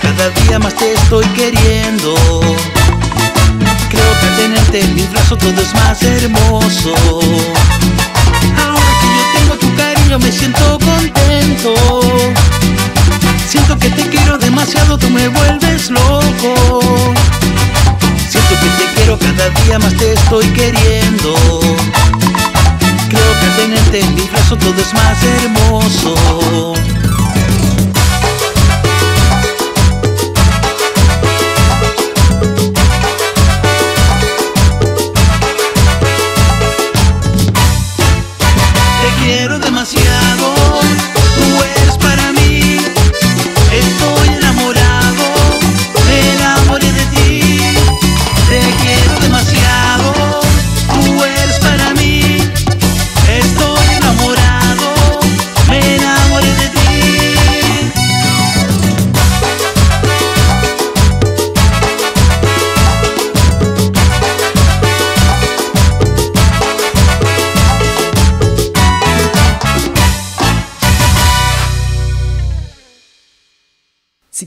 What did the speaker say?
Cada día más te estoy queriendo. Creo que al tenerte en mis brazos todo es más hermoso. Ahora que yo tengo tu cariño me siento contento. Siento que te quiero demasiado, tú me vuelves loco. Siento que te quiero, cada día más te estoy queriendo. Creo que al tenerte en mis brazos todo es más hermoso. Si